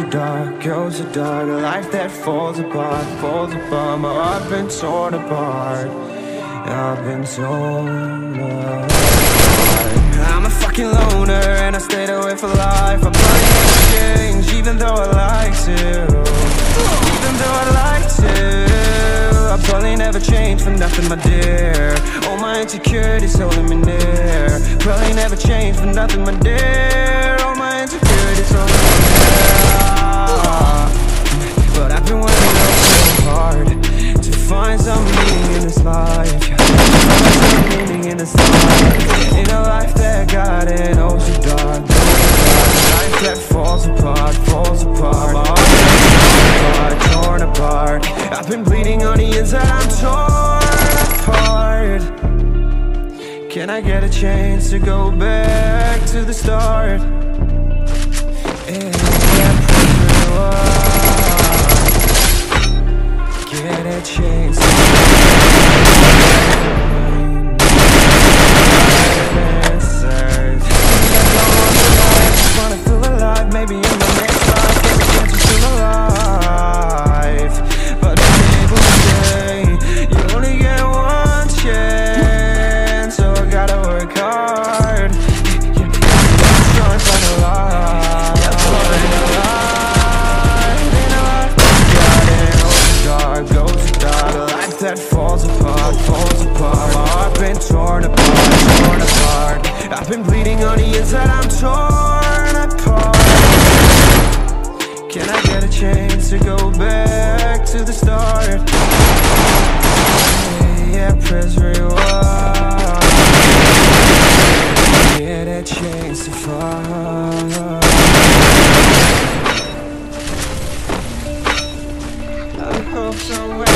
goes to dark, a life that falls apart, my heart been torn apart, I've been torn apart. I'm a fucking loner and I stayed away for life, I'm trying to change even though I like to, even though I like to, I probably never changed for nothing, my dear, all my insecurities holding me near, probably never changed for nothing, my dear, all my insecurities holding me near. But I've been working so hard to find some meaning in this life, to find some meaning in this life, in a life that got it all so dark, a life that falls apart, my heart torn apart, I've been bleeding on the inside, I'm torn apart. Can I get a chance to go back to the start? Get a chance. Answers. I wanna feel alive. Maybe in the next life, get a chance to feel alive. But people say you only get one chance, so I gotta work hard. I'm trying to find a life. That falls apart, my heart been torn apart, I've been bleeding on the inside, I'm torn apart. Can I get a chance to go back to the start? Yeah, press rewind. Get a chance to find. I hope so.